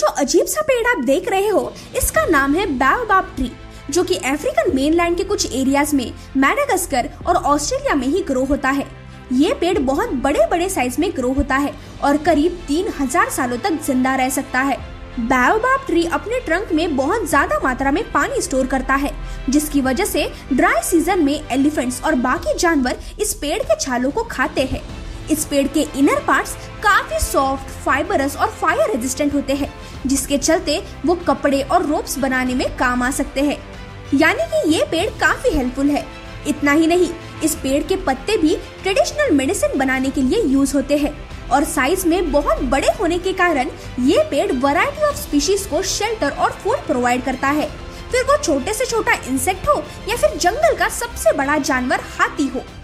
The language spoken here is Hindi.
जो अजीब सा पेड़ आप देख रहे हो इसका नाम है बैओबाब ट्री, जो कि अफ्रीकन मेनलैंड के कुछ एरियाज में, मेडागस्कर और ऑस्ट्रेलिया में ही ग्रो होता है। ये पेड़ बहुत बड़े बड़े साइज में ग्रो होता है और करीब 3000 सालों तक जिंदा रह सकता है। बैओबाब ट्री अपने ट्रंक में बहुत ज्यादा मात्रा में पानी स्टोर करता है, जिसकी वजह से ड्राई सीजन में एलिफेंट्स और बाकी जानवर इस पेड़ के छालों को खाते हैं। इस पेड़ के इनर पार्ट्स काफी सॉफ्ट, फाइबरस और फायर रेजिस्टेंट होते हैं, जिसके चलते वो कपड़े और रोप्स बनाने में काम आ सकते हैं। यानी कि ये पेड़ काफी हेल्पफुल है। इतना ही नहीं, इस पेड़ के पत्ते भी ट्रेडिशनल मेडिसिन बनाने के लिए यूज होते हैं और साइज में बहुत बड़े होने के कारण ये पेड़ वैरायटी ऑफ स्पीशीज को शेल्टर और फूड प्रोवाइड करता है, फिर वो छोटे से छोटा इंसेक्ट हो या फिर जंगल का सबसे बड़ा जानवर हाथी हो।